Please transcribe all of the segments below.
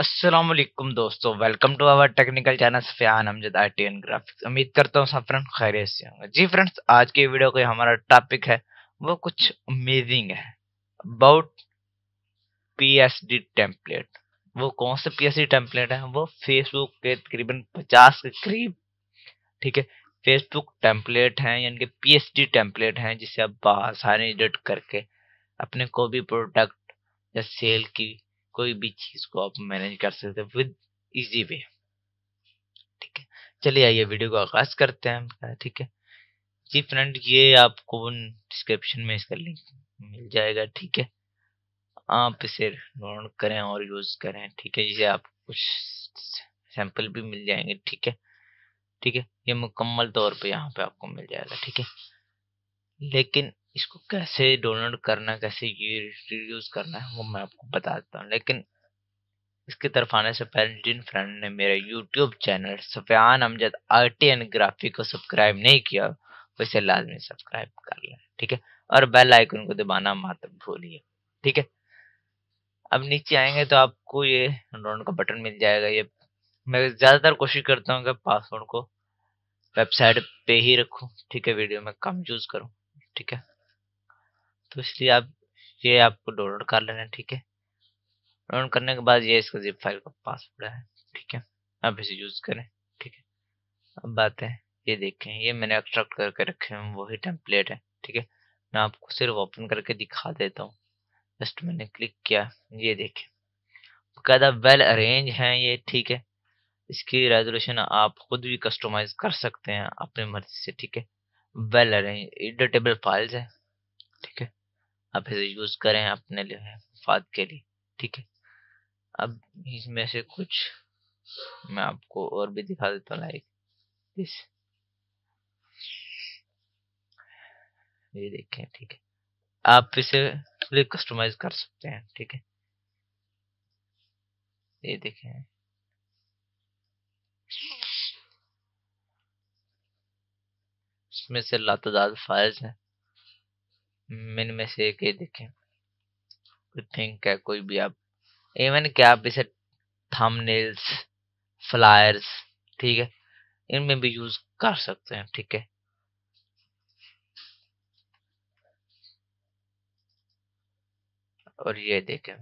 अस्सलाम वालेकुम दोस्तों, welcome to our technical channel Sufyan Amjad IT and graphics. उम्मीद करता हूँ सब फ्रेंड खैरियत से होंगे। जी फ्रेंड्स, आज के वीडियो का हमारा टॉपिक है वो कुछ अमेजिंग है अबाउट पीएसडी टेम्पलेट। वो कौन से पीएसडी टेम्पलेट है? वो फेसबुक के तकरीबन 50 के करीब, ठीक है, फेसबुक टेम्पलेट हैं, यानी कि पीएसडी टेम्पलेट हैं, जिसे आप आसानी एडिट करके अपने कोई भी प्रोडक्ट या सेल की कोई भी चीज को आप मैनेज कर सकते हैं विद इजी वे, ठीक है। चलिए आइए वीडियो को आगाज करते हैं, ठीक है जी फ्रेंड। ये आपको डिस्क्रिप्शन में इसका लिंक मिल जाएगा, ठीक है, आप इसे डाउनलोड करें और यूज करें, ठीक है। जिसे आप कुछ सैंपल भी मिल जाएंगे, ठीक है, ठीक है। ये मुकम्मल तौर पे यहाँ पे आपको मिल जाएगा, ठीक है। लेकिन इसको कैसे डाउनलोड करना, कैसे ये यूज करना है, वो मैं आपको बताता हूँ। लेकिन इसके तरफ आने से पहले जिन फ्रेंड ने मेरा YouTube channel Sufyan Amjad IT and graphic को सब्सक्राइब नहीं किया, वैसे लाजमी सब्सक्राइब कर लें, ठीक है, और बेल आइकन को दबाना मत भूलिए, ठीक है। अब नीचे आएंगे तो आपको ये डाउनलोड का बटन मिल जाएगा। ये मैं ज़्यादातर कोशिश करता हूँ कि पासवर्ड को वेबसाइट पे ही रखूँ, ठीक है, वीडियो में कम यूज़ करूँ, ठीक है, तो इसलिए आप ये आपको डाउनलोड कर लेना, ठीक है। डाउनलोड करने के बाद ये इसका जिप फाइल का पासवर्ड है, ठीक है, आप इसे यूज़ करें, ठीक है। अब बात है, ये देखें, ये मैंने एक्सट्रैक्ट करके रखे हैं, वही टेम्पलेट है, ठीक है। मैं आपको सिर्फ ओपन करके दिखा देता हूँ। जस्ट मैंने क्लिक किया, ये देखें, बकायदा वेल अरेंज हैं ये, ठीक है। इसकी रेजोल्यूशन आप खुद भी कस्टमाइज कर सकते हैं अपनी मर्जी से, ठीक है। वेल अरेंज एडिटेबल फाइल्स हैं, ठीक है, आप इसे यूज करें अपने लिए फायदे के लिए, ठीक है। अब इसमें से कुछ मैं आपको और भी दिखा देता हूँ, लाइक दिस, ये देखें, ठीक है, आप इसे कस्टमाइज कर सकते हैं, ठीक है। ये देखें, इसमें से लातदाद फाइल्स हैं, इनमें से एक, ये देखें, कोई थिंक है, कोई भी आप इवन क्या आप इसे थंबनेल्स, फ्लायर्स, ठीक है, इनमें भी यूज कर सकते हैं, ठीक है। और ये देखें,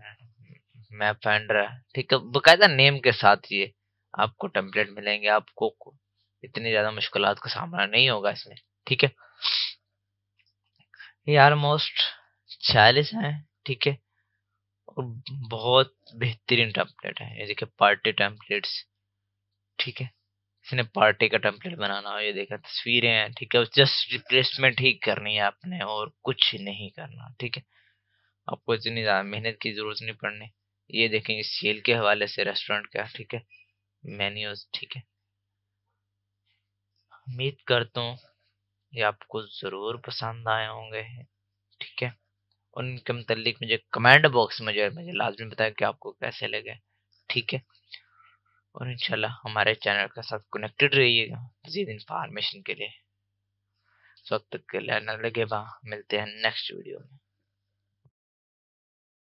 मैप फाइंडर है, ठीक है, बकायदा नेम के साथ ये आपको टेम्पलेट मिलेंगे, आपको इतनी ज्यादा मुश्किलात का सामना नहीं होगा इसमें, ठीक है। ये ऑलमोस्ट 46 हैं, ठीक है, और बहुत बेहतरीन टेम्पलेट है। ये देखिए पार्टी टेम्पलेट्स, ठीक है, इसने पार्टी का टेम्पलेट बनाना हो, ये देखा तस्वीरें हैं, ठीक है, जस्ट रिप्लेसमेंट ही करनी है आपने और कुछ नहीं करना, ठीक है, आपको इतनी ज़्यादा मेहनत की ज़रूरत नहीं पड़नी। ये देखेंगे सेल के हवाले से रेस्टोरेंट का, ठीक है, मेन्यूज, ठीक है। उम्मीद करता हूँ ये आपको ज़रूर पसंद आए होंगे, ठीक है। उनके मतलब मुझे कमेंट बॉक्स में जो है मुझे लाजमी बताएं कि आपको कैसे लगे, ठीक है। और इंशाल्लाह हमारे चैनल के साथ कनेक्टेड रहिएगा मज़ीद इंफॉर्मेशन के लिए। इस वक्त के लिए अलविदा, मिलते हैं नेक्स्ट वीडियो में।